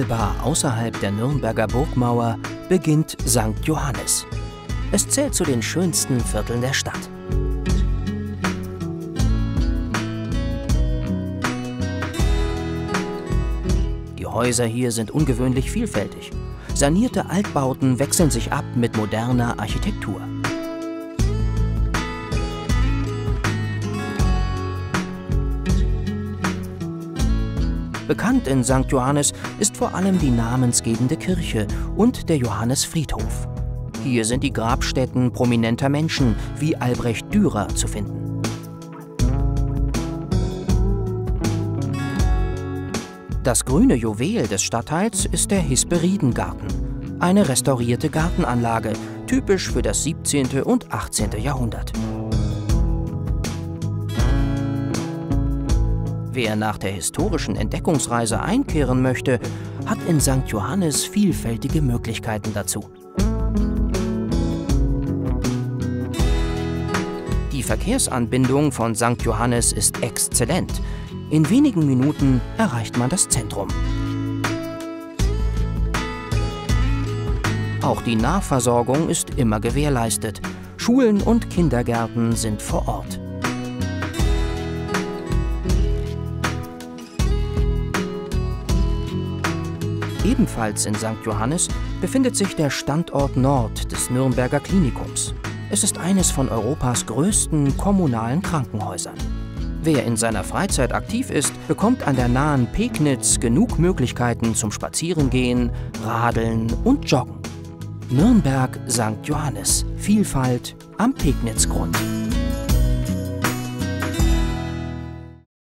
unmittelbar außerhalb der Nürnberger Burgmauer beginnt St. Johannis. Es zählt zu den schönsten Vierteln der Stadt. Die Häuser hier sind ungewöhnlich vielfältig. Sanierte Altbauten wechseln sich ab mit moderner Architektur. Bekannt in St. Johannis ist vor allem die namensgebende Kirche und der Johannesfriedhof. Hier sind die Grabstätten prominenter Menschen wie Albrecht Dürer zu finden. Das grüne Juwel des Stadtteils ist der Hesperidengarten, eine restaurierte Gartenanlage, typisch für das 17. und 18. Jahrhundert. Wer nach der historischen Entdeckungsreise einkehren möchte, hat in St. Johannis vielfältige Möglichkeiten dazu. Die Verkehrsanbindung von St. Johannis ist exzellent. In wenigen Minuten erreicht man das Zentrum. Auch die Nahversorgung ist immer gewährleistet. Schulen und Kindergärten sind vor Ort. Ebenfalls in St. Johannis befindet sich der Standort Nord des Nürnberger Klinikums. Es ist eines von Europas größten kommunalen Krankenhäusern. Wer in seiner Freizeit aktiv ist, bekommt an der nahen Pegnitz genug Möglichkeiten zum Spazierengehen, Radeln und Joggen. Nürnberg St. Johannis. Vielfalt am Pegnitzgrund.